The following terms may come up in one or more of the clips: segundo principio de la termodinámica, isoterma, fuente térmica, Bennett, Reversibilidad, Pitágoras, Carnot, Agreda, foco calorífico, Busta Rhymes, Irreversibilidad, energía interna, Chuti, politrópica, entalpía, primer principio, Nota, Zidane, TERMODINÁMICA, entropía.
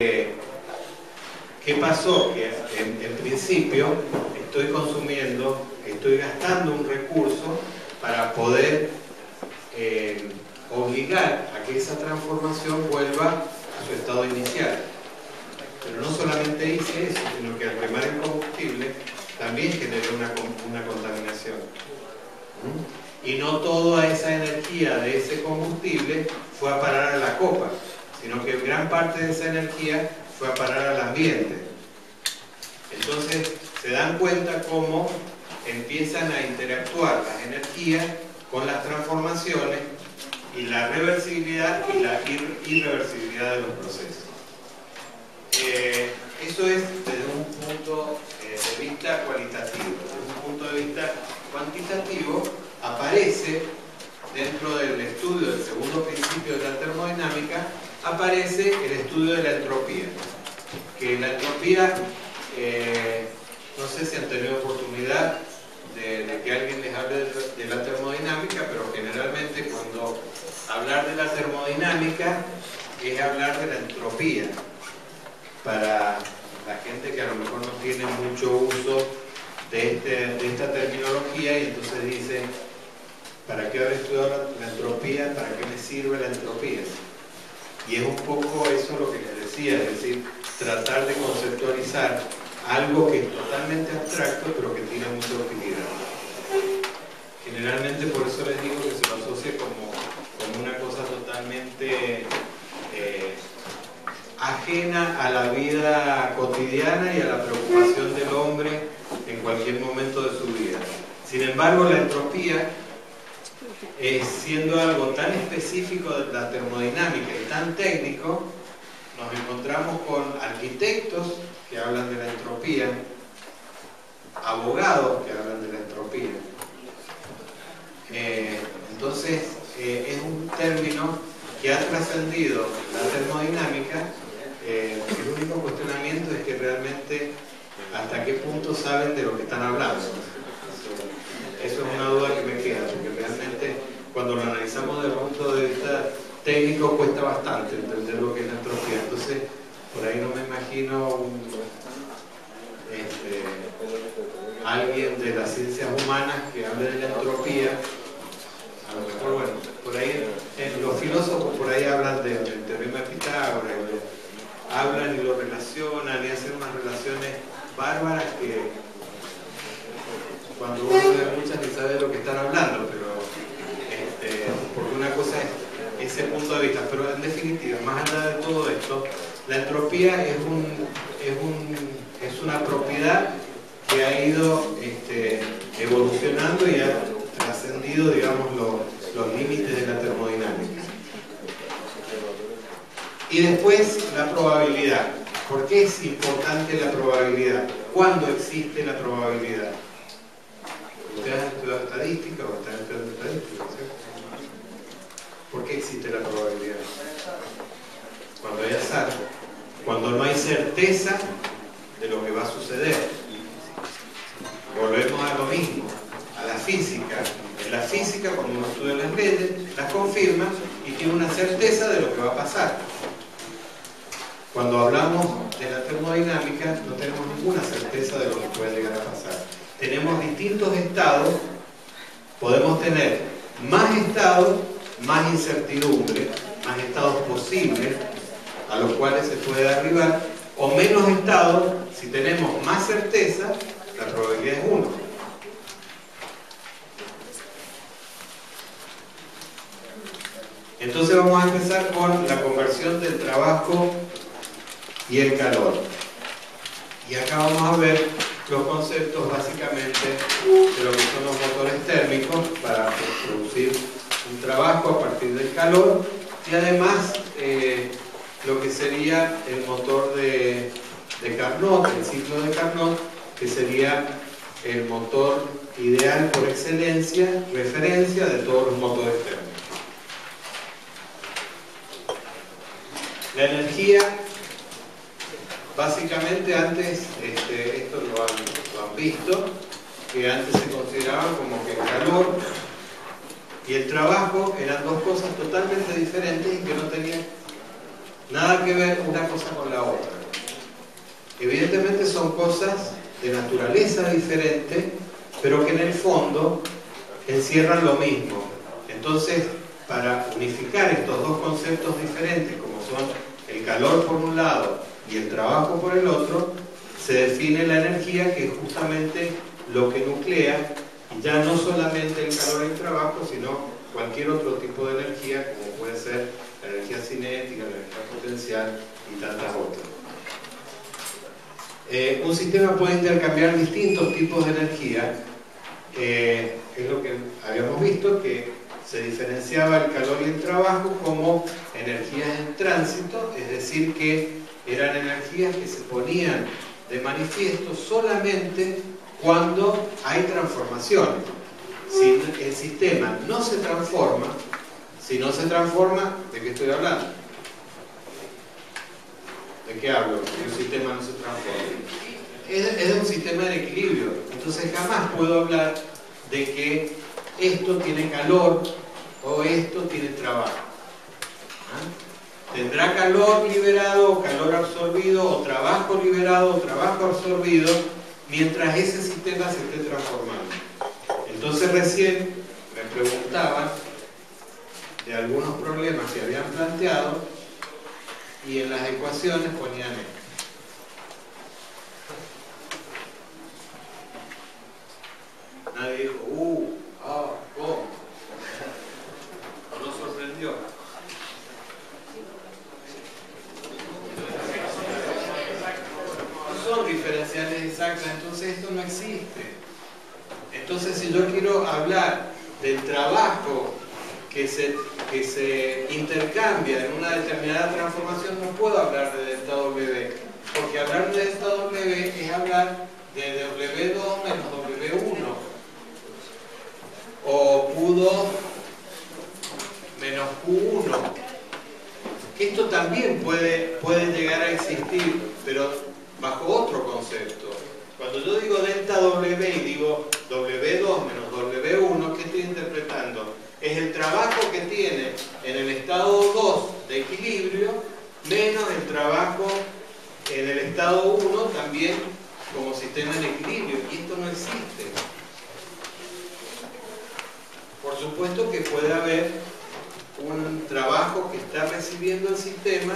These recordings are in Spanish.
¿Qué pasó? Que en principio estoy consumiendo, estoy gastando un recurso para poder obligar a que esa transformación vuelva a su estado inicial. Pero no solamente hice eso, sino que al quemar el combustible también generé una contaminación. Y no toda esa energía de ese combustible fue a parar a la copa, sino que gran parte de esa energía fue a parar al ambiente. Entonces, se dan cuenta cómo empiezan a interactuar las energías con las transformaciones y la reversibilidad y la irreversibilidad de los procesos. Eso es desde un punto de vista cualitativo. Desde un punto de vista cuantitativo, aparece dentro del estudio del segundo principio de la termodinámica, aparece el estudio de la entropía. Que la entropía, no sé si han tenido oportunidad de que alguien les hable de la termodinámica, pero generalmente cuando hablar de la termodinámica es hablar de la entropía. Para la gente que a lo mejor no tiene mucho uso de esta terminología y entonces dice, ¿para qué haber estudiado la entropía? ¿Para qué me sirve la entropía? Y es un poco eso lo que les decía, es decir, tratar de conceptualizar algo que es totalmente abstracto pero que tiene mucha utilidad. Generalmente por eso les digo que se lo asocia como una cosa totalmente ajena a la vida cotidiana y a la preocupación del hombre en cualquier momento de su vida. Sin embargo, la entropía, siendo algo tan específico de la termodinámica y tan técnico, nos encontramos con arquitectos que hablan de la entropía, abogados que hablan de la entropía. Entonces, es un término que ha trascendido la termodinámica. El único cuestionamiento es que realmente hasta qué punto saben de lo que están hablando. Eso es una duda que me queda, porque realmente cuando lo analizamos desde el punto de vista técnico cuesta bastante entender lo que es la entropía. Entonces, por ahí no me imagino alguien de las ciencias humanas que hable de la entropía. A lo mejor, bueno, por ahí los filósofos por ahí hablan del teorema de Pitágoras, hablan y lo relacionan y hacen unas relaciones bárbaras que cuando uno ve muchas ni sabe de lo que están hablando, pero porque una cosa es ese punto de vista, pero en definitiva, más allá de todo esto, la entropía es una propiedad que ha ido evolucionando y ha trascendido, digamos, los límites de la termodinámica. Y después la probabilidad. ¿Por qué es importante la probabilidad? ¿Cuándo existe la probabilidad? ¿Ustedes han estudiado estadística o están estudiando estadística? ¿Sí? ¿Por qué existe la probabilidad? Cuando hay azar, cuando no hay certeza de lo que va a suceder. Volvemos a lo mismo, a la física. En la física, cuando uno estudia las leyes, las confirma y tiene una certeza de lo que va a pasar. Cuando hablamos de la termodinámica, no tenemos ninguna certeza de lo que puede llegar a pasar. Tenemos distintos estados, podemos tener más estados, más incertidumbre, más estados posibles a los cuales se puede derribar, o menos estados. Si tenemos más certeza, la probabilidad es 1. Entonces vamos a empezar con la conversión del trabajo y el calor. Y acá vamos a ver los conceptos básicamente de lo que son los motores térmicos para producir un trabajo a partir del calor, y además lo que sería el motor de Carnot, el ciclo de Carnot, que sería el motor ideal por excelencia, referencia de todos los motores térmicos. La energía. Básicamente antes, esto lo han visto, que antes se consideraban como que el calor y el trabajo eran dos cosas totalmente diferentes y que no tenían Nada que ver una cosa con la otra. Evidentemente son cosas de naturaleza diferente, pero que en el fondo encierran lo mismo. Entonces, para unificar estos dos conceptos diferentes, como son el calor por un lado y el trabajo por el otro, se define la energía, que es justamente lo que nuclea, y ya no solamente el calor y el trabajo, sino cualquier otro tipo de energía, como puede ser la energía cinética, la energía potencial y tantas otras. Un sistema puede intercambiar distintos tipos de energía, es lo que habíamos visto, que se diferenciaba el calor y el trabajo como energías en tránsito, es decir, que eran energías que se ponían de manifiesto solamente cuando hay transformaciones. Si el sistema no se transforma, si no se transforma, ¿de qué estoy hablando? ¿De qué hablo? Si un sistema no se transforma. Es un sistema en equilibrio. Entonces jamás puedo hablar de que esto tiene calor o esto tiene trabajo. ¿Ah? Tendrá calor liberado o calor absorbido, o trabajo liberado o trabajo absorbido, mientras ese sistema se esté transformando. Entonces recién me preguntaban de algunos problemas que habían planteado y en las ecuaciones ponían esto. Nadie dijo, no sorprendió. No son diferenciales exactas, entonces esto no existe. Entonces, si yo quiero hablar del trabajo que se intercambia en una determinada transformación, no puedo hablar de delta W, porque hablar de delta W es hablar de W2 menos W1, o Q2 menos Q1. Esto también puede llegar a existir, pero bajo otro concepto. Cuando yo digo delta W y digo W2 menos W1, ¿qué estoy interpretando? Es el trabajo que tiene en el estado 2 de equilibrio menos el trabajo en el estado 1 también como sistema en equilibrio, y esto no existe. Por supuesto que puede haber un trabajo que está recibiendo el sistema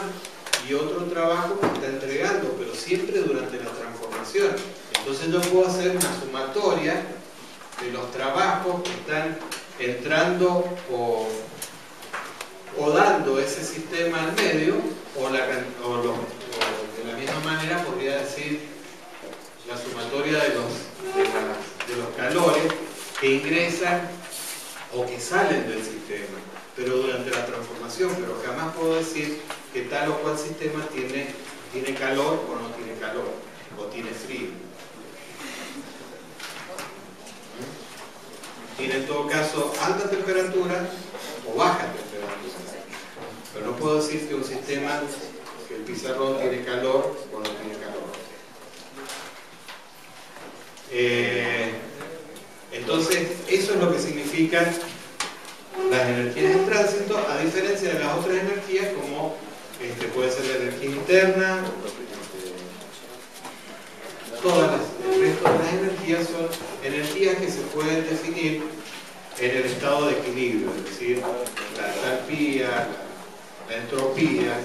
y otro trabajo que está entregando, pero siempre durante la transformación. Entonces yo puedo hacer una sumatoria de los trabajos que están entrando o dando ese sistema al medio, o de la misma manera podría decir la sumatoria de los calores que ingresan o que salen del sistema, pero durante la transformación, pero jamás puedo decir que tal o cual sistema tiene calor o no tiene calor, o tiene frío. Tiene en todo caso alta temperatura o baja temperatura. Pero no puedo decir que un sistema, que el pizarrón tiene calor o no tiene calor. Entonces, eso es lo que significan las energías en tránsito, a diferencia de las otras energías, como puede ser la energía interna. El resto de las energías son energías que se pueden definir en el estado de equilibrio, es decir, la entalpía, la entropía,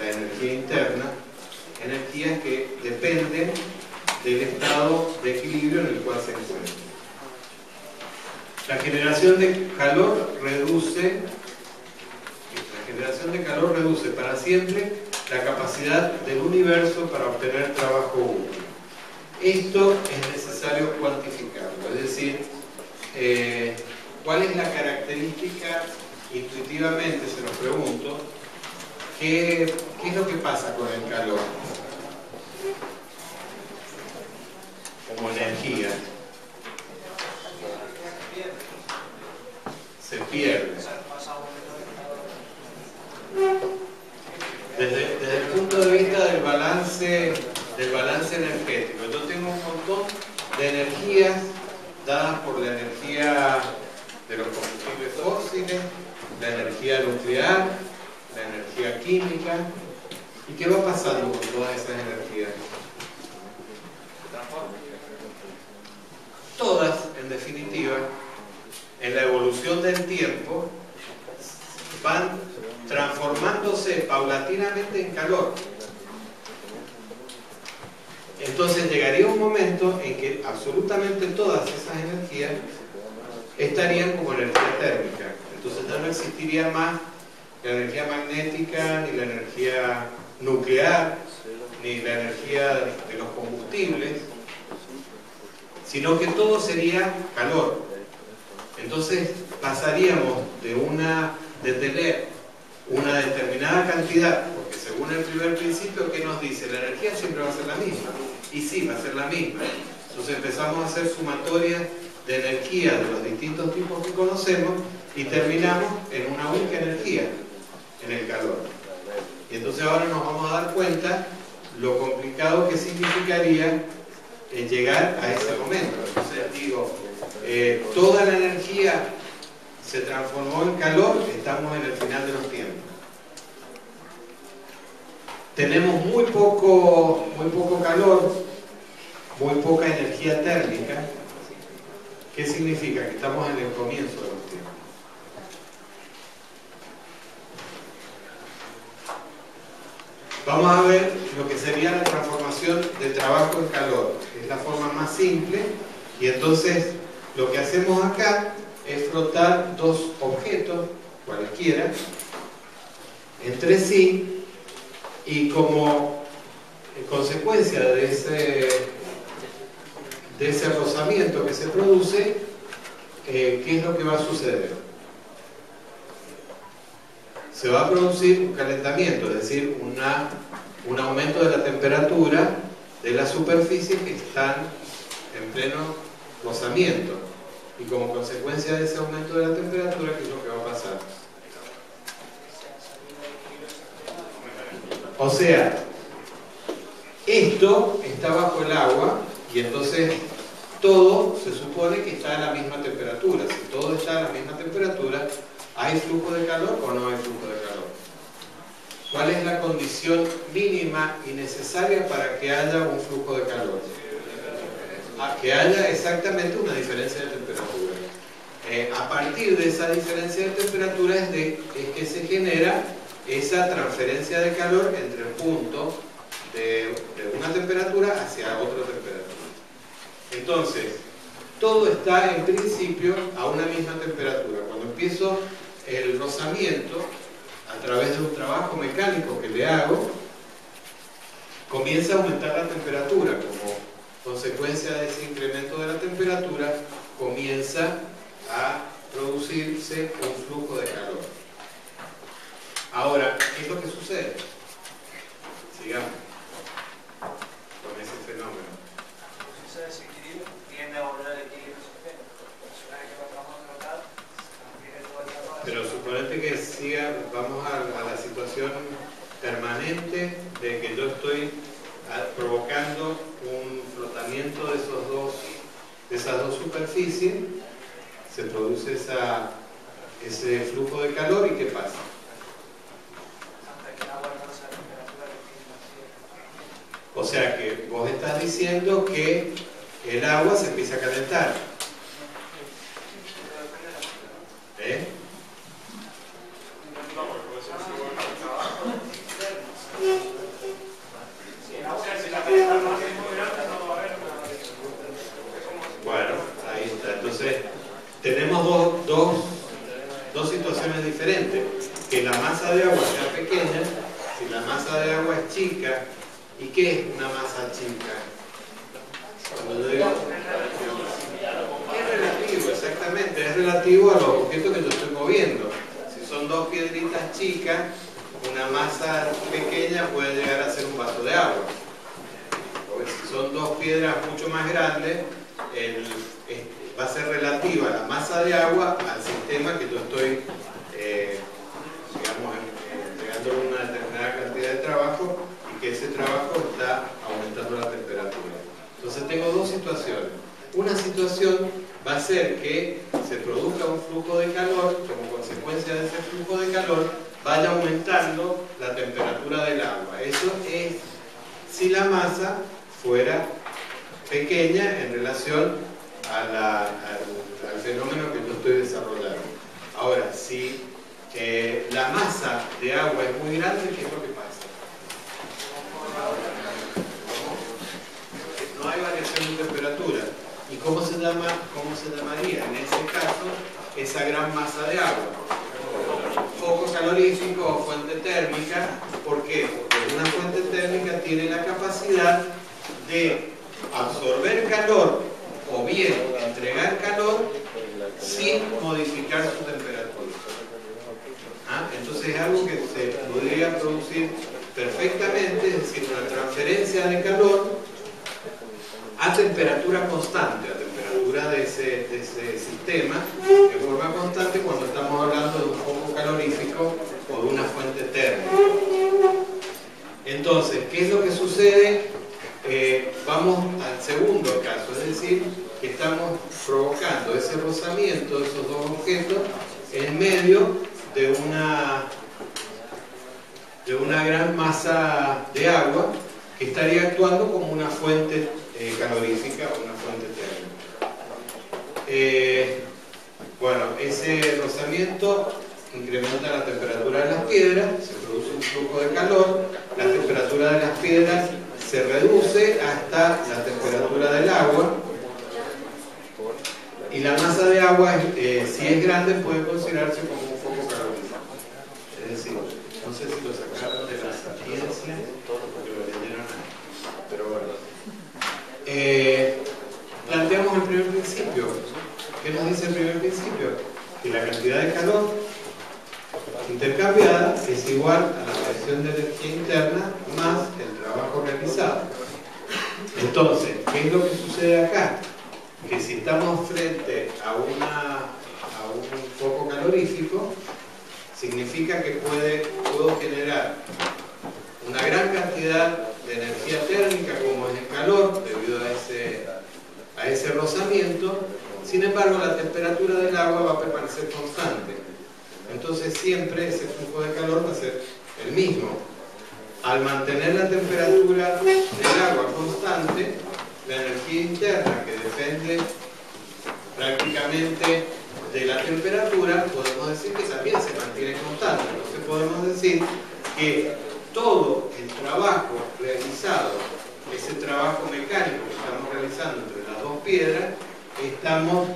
la energía interna, energías que dependen del estado de equilibrio en el cual se encuentran. La generación de calor reduce para siempre la capacidad del universo para obtener trabajo útil. Esto es necesario cuantificarlo, es decir, ¿cuál es la característica? Intuitivamente se nos pregunto, ¿qué es lo que pasa con el calor? Como energía. Se pierde. Desde el punto de vista del balance energético, yo tengo un montón de energías dadas por la energía de los combustibles fósiles, la energía nuclear, la energía química, ¿Y qué va pasando con todas esas energías? Todas, en definitiva, en la evolución del tiempo, van transformándose paulatinamente en calor. Entonces llegaría un momento en que absolutamente todas esas energías estarían como energía térmica. Entonces ya no existiría más la energía magnética, ni la energía nuclear, ni la energía de los combustibles, sino que todo sería calor. Entonces pasaríamos de tener una determinada cantidad, porque según el primer principio, ¿qué nos dice? La energía siempre va a ser la misma, y sí, va a ser la misma. Entonces empezamos a hacer sumatorias de energía de los distintos tipos que conocemos y terminamos en una única energía, en el calor. Y entonces ahora nos vamos a dar cuenta lo complicado que significaría llegar a ese momento. Entonces digo, toda la energía se transformó en calor, estamos en el final de los tiempos. Tenemos muy poco calor, muy poca energía térmica. ¿Qué significa? Que estamos en el comienzo de los tiempos. Vamos a ver lo que sería la transformación de trabajo en calor. Es la forma más simple, y entonces lo que hacemos acá es frotar dos objetos, cualesquiera, entre sí, y como consecuencia de ese rozamiento que se produce, ¿qué es lo que va a suceder? Se va a producir un calentamiento, es decir, un aumento de la temperatura de las superficies que están en pleno rozamiento. Y como consecuencia de ese aumento de la temperatura, ¿qué es lo que va a pasar? O sea, esto está bajo el agua, y entonces todo se supone que está a la misma temperatura. Si todo está a la misma temperatura, ¿hay flujo de calor o no hay flujo de calor? ¿Cuál es la condición mínima y necesaria para que haya un flujo de calor? Que haya exactamente una diferencia de temperatura. A partir de esa diferencia de temperatura es que se genera esa transferencia de calor entre el punto de una temperatura hacia otra temperatura. Entonces, todo está en principio a una misma temperatura. Cuando empiezo el rozamiento, a través de un trabajo mecánico que le hago, comienza a aumentar la temperatura. Como consecuencia de ese incremento de la temperatura, comienza a producirse un flujo de calor. Ahora, ¿qué es lo que sucede? Sigamos con ese fenómeno. ¿Se desequilibra? ¿Tiende a volver al equilibrio? Pero suponete que siga, vamos a la situación permanente de que yo estoy provocando un flotamiento de esas dos superficies, se produce ese flujo de calor, ¿y qué pasa? O sea que vos estás diciendo que el agua se empieza a calentar. ¿Eh? Bueno, ahí está. Entonces tenemos dos situaciones diferentes: que la masa de agua sea pequeña. Si la masa de agua es chica, ¿y qué es una masa chica? Cuando yo digo, es relativo, exactamente, es relativo a los objetos que yo estoy moviendo. Si son dos piedritas chicas, una masa pequeña puede llegar a ser un vaso de agua. Si son dos piedras mucho más grandes, va a ser relativa la masa de agua al sistema que yo estoy digamos, llegando a una determinada cantidad de trabajo, y que ese trabajo está aumentando la temperatura. Entonces tengo dos situaciones. Una situación va a ser que se produzca un flujo de calor. Como consecuencia de ese flujo de calor vaya aumentando la temperatura del agua. Eso es si la masa fuera pequeña en relación a al fenómeno que yo estoy desarrollando. Ahora, si la masa de agua es muy grande, ¿qué es lo que pasa? No hay variación de temperatura. ¿Y cómo se llamaría en ese caso esa gran masa de agua? Foco calorífico o fuente térmica. ¿Por qué? Porque una fuente térmica tiene la capacidad de absorber calor o bien entregar calor sin modificar su temperatura. Entonces es algo que se podría producir perfectamente, es decir, una transferencia de calor a temperatura constante, a temperatura de ese sistema de forma constante cuando estamos hablando de un foco calorífico o de una fuente térmica. Entonces, ¿qué es lo que sucede? Vamos al segundo caso, es decir, que estamos provocando ese rozamiento de esos dos objetos en medio de una gran masa de agua que estaría actuando como una fuente calorífica o una fuente térmica. Bueno, ese rozamiento incrementa la temperatura de las piedras, se produce un flujo de calor, la temperatura de las piedras se reduce hasta la temperatura del agua. Y la masa de agua, si es grande, puede considerarse como un foco calorífico. Es decir, no sé si lo sacaron de las ciencias, porque lo leyeron ahí. Pero bueno. Planteamos el primer principio. ¿Qué nos dice el primer principio? Que la cantidad de calor intercambiada es igual a la variación de energía interna más el trabajo realizado. Entonces, ¿qué es lo que sucede acá? Que si estamos frente a un foco calorífico, significa que puedo generar una gran cantidad de energía térmica, como es el calor, debido a ese rozamiento. Sin embargo, la temperatura del agua va a permanecer constante. Entonces siempre ese flujo de calor va a ser el mismo. Al mantener la temperatura del agua constante, la energía interna, que depende prácticamente de la temperatura, podemos decir que también se mantiene constante. Entonces podemos decir que todo el trabajo realizado, ese trabajo mecánico que estamos realizando entre las dos piedras, estamos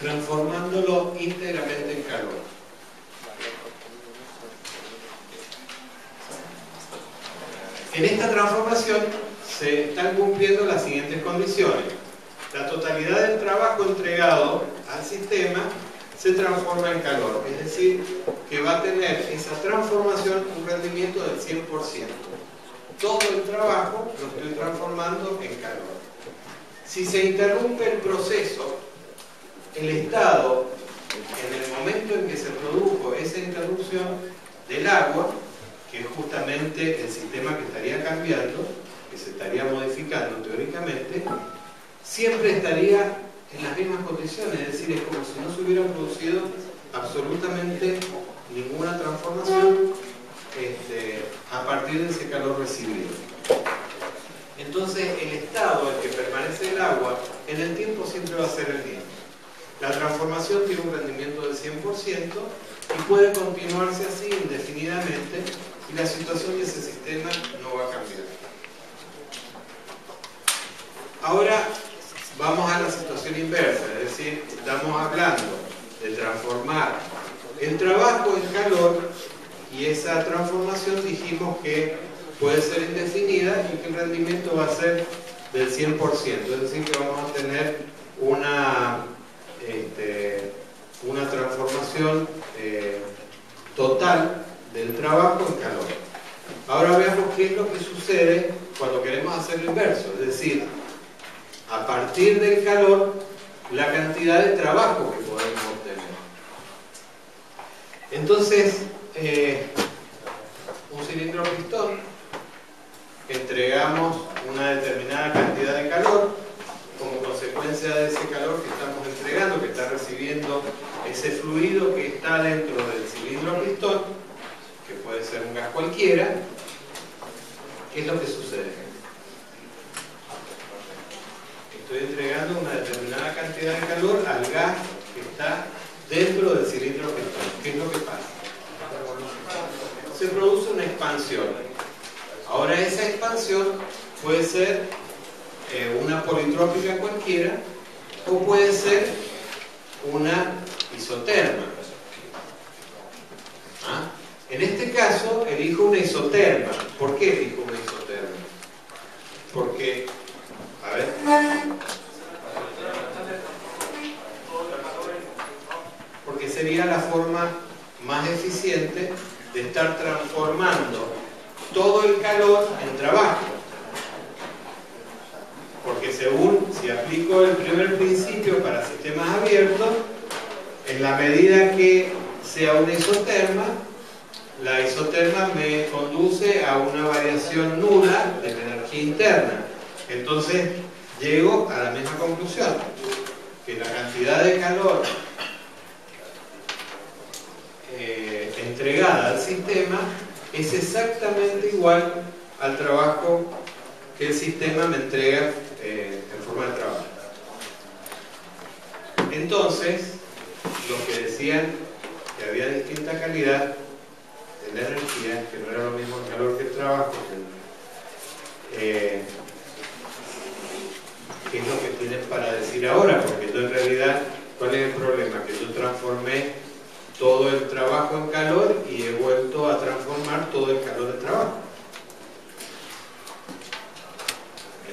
transformándolo íntegramente en calor. En esta transformación se están cumpliendo las siguientes condiciones. La totalidad del trabajo entregado al sistema se transforma en calor, es decir, que va a tener esa transformación un rendimiento del 100%. Todo el trabajo lo estoy transformando en calor. Si se interrumpe el proceso, el estado, en el momento en que se produjo esa interrupción del agua, que es justamente el sistema que estaría cambiando, que se estaría modificando teóricamente, siempre estaría en las mismas condiciones, es decir, es como si no se hubiera producido absolutamente ninguna transformación a partir de ese calor recibido. Entonces el estado en que permanece el agua en el tiempo siempre va a ser el mismo. La transformación tiene un rendimiento del 100% y puede continuarse así indefinidamente, y la situación de ese sistema no va a cambiar. Ahora vamos a la situación inversa, es decir, estamos hablando de transformar el trabajo en calor, y esa transformación dijimos que puede ser indefinida y que el rendimiento va a ser del 100%, es decir, que vamos a tener una transformación total del trabajo en calor. Ahora veamos qué es lo que sucede cuando queremos hacer lo inverso, es decir, a partir del calor, la cantidad de trabajo que podemos obtener. Entonces, un cilindro pistón, entregamos una determinada cantidad de calor, como consecuencia de ese calor que estamos entregando, que está recibiendo ese fluido que está dentro del cilindro pistón, que puede ser un gas cualquiera, ¿qué es lo que sucede? Estoy entregando una determinada cantidad de calor al gas que está dentro del cilindro objetor. ¿Qué es lo que pasa? Se produce una expansión. Ahora esa expansión puede ser una politrópica cualquiera o puede ser una isoterma. ¿Ah? En este caso elijo una isoterma. ¿Por qué elijo una isoterma? Porque, a ver, porque sería la forma más eficiente de estar transformando todo el calor en trabajo. Porque según, si aplico el primer principio para sistemas abiertos, en la medida que sea una isoterma, la isoterma me conduce a una variación nula de la energía interna. Entonces, llego a la misma conclusión, que la cantidad de calor entregada al sistema es exactamente igual al trabajo que el sistema me entrega en forma de trabajo. Entonces, los que decían que había distinta calidad de la energía, que no era lo mismo el calor que el trabajo, ¿qué es lo que tienen para decir ahora? Porque yo en realidad, ¿cuál es el problema? Que yo transformé todo el trabajo en calor y he vuelto a transformar todo el calor en trabajo.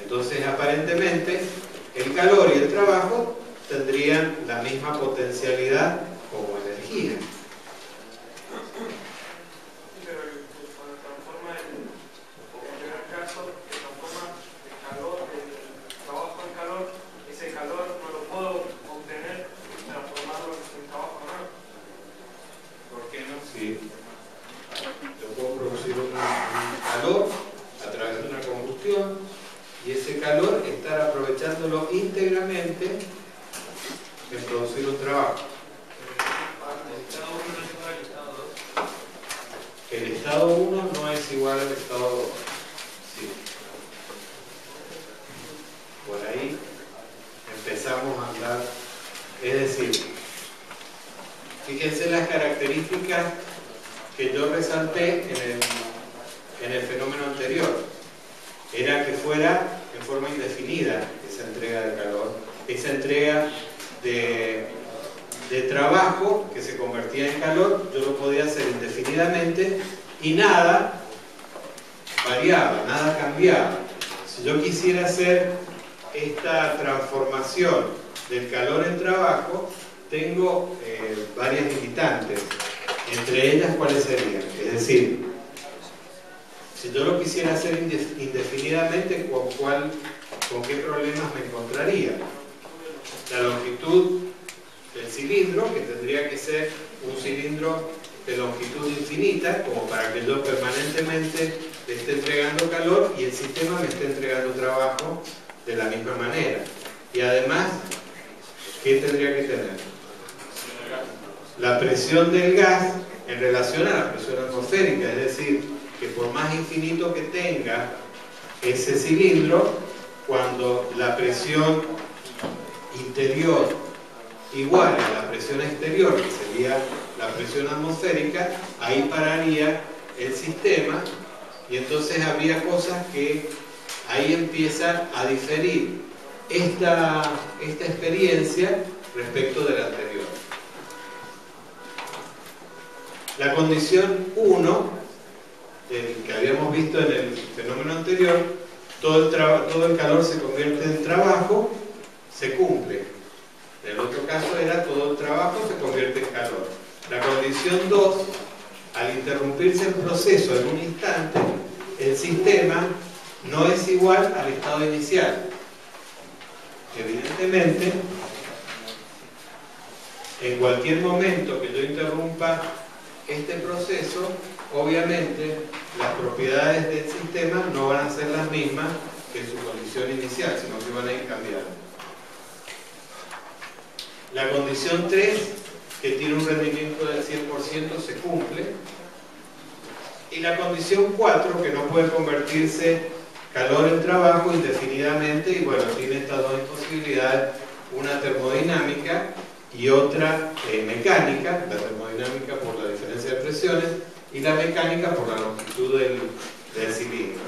Entonces, aparentemente, el calor y el trabajo tendrían la misma potencialidad como energía. Íntegramente en producir un trabajo. El estado 1 no es igual al estado 2. Sí. Por ahí empezamos a hablar. Es decir, fíjense las características que yo resalté en el fenómeno anterior. Era que fuera en forma indefinida esa entrega de calor, esa entrega de trabajo que se convertía en calor. Yo lo podía hacer indefinidamente y nada variaba, nada cambiaba. Si yo quisiera hacer esta transformación del calor en trabajo, tengo varias limitantes, entre ellas cuáles serían. Es decir, si yo lo quisiera hacer indefinidamente, ¿con qué problemas me encontraría? La longitud del cilindro, que tendría que ser un cilindro de longitud infinita, como para que yo permanentemente le esté entregando calor y el sistema me esté entregando trabajo de la misma manera. Y además, ¿qué tendría que tener? La presión del gas en relación a la presión atmosférica, es decir, que por más infinito que tenga ese cilindro, cuando la presión interior iguale a la presión exterior, que sería la presión atmosférica, ahí pararía el sistema y entonces habría cosas que ahí empiezan a diferir esta experiencia respecto de la anterior. La condición 1 que habíamos visto en el fenómeno anterior, todo el calor se convierte en trabajo, se cumple. En el otro caso era todo el trabajo se convierte en calor. La condición 2, al interrumpirse el proceso en un instante, el sistema no es igual al estado inicial. Evidentemente, en cualquier momento que yo interrumpa este proceso, obviamente las propiedades del sistema no van a ser las mismas que en su condición inicial, sino que van a ir cambiando. La condición 3, que tiene un rendimiento del 100%, se cumple. Y la condición 4, que no puede convertirse calor en trabajo indefinidamente, y bueno, tiene estas dos imposibilidades, una termodinámica y otra mecánica, la termodinámica por la diferencia de presiones y la mecánica por la longitud del cilindro.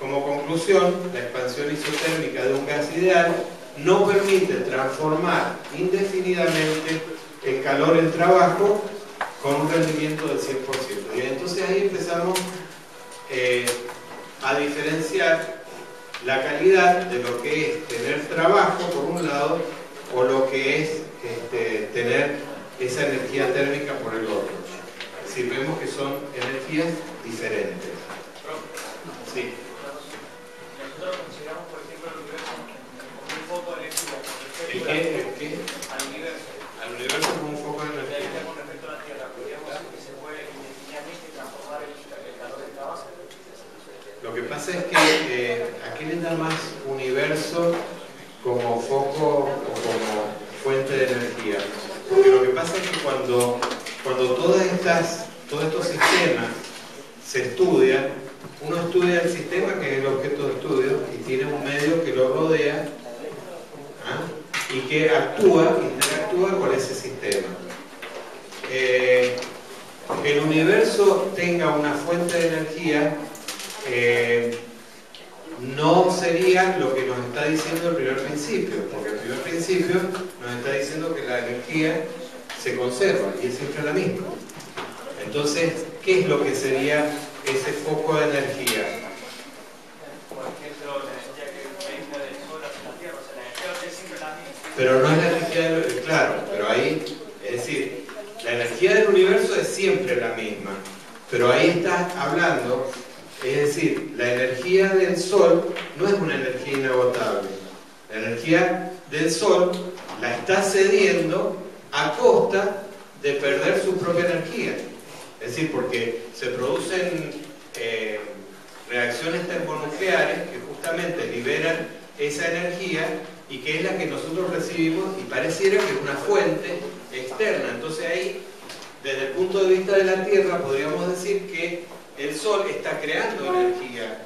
Como conclusión, la expansión isotérmica de un gas ideal no permite transformar indefinidamente el calor en trabajo con un rendimiento del 100%. Y entonces ahí empezamos a diferenciar la calidad de lo que es tener trabajo por un lado o lo que es tener esa energía térmica por el otro. Es decir, vemos que son energías diferentes. Sí. Nosotros consideramos, por ejemplo, el universo como un foco de energía. ¿El qué? ¿El qué? Al universo. Al universo como un foco de energía. Con respecto a la Tierra, podríamos decir que se puede indefinidamente transformar el calor de la base. Lo que pasa es que aquí les da más universo como foco o como fuente de energía. Porque lo que pasa es que cuando todos estos sistemas se estudian, uno estudia el sistema, que es el objeto de estudio, y tiene un medio que lo rodea y que interactúa con ese sistema. Que el universo tenga una fuente de energía no sería lo que nos está diciendo el primer principio, porque el primer principio nos está diciendo que la energía se conserva y es siempre la misma. Entonces, ¿qué es lo que sería ese foco de energía? Por ejemplo, la energía que venga del sol hacia la Tierra, o sea, la energía es siempre la misma. Pero no es la energía del universo, claro, pero ahí, es decir, la energía del universo es siempre la misma, pero ahí estás hablando, es decir, la energía del sol no es una energía inagotable. La energía del sol la está cediendo a costa de perder su propia energía. Es decir, porque se producen reacciones termonucleares que justamente liberan esa energía y que es la que nosotros recibimos y pareciera que es una fuente externa. Entonces ahí, desde el punto de vista de la Tierra, podríamos decir que el Sol está creando energía,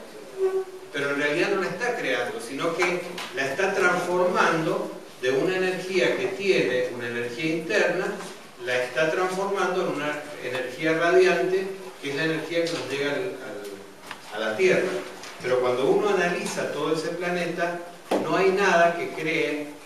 pero en realidad no la está creando, sino que la está transformando de una energía que tiene, una energía interna, la está transformando en una energía radiante, que es la energía que nos llega a la Tierra. Pero cuando uno analiza todo ese planeta, no hay nada que cree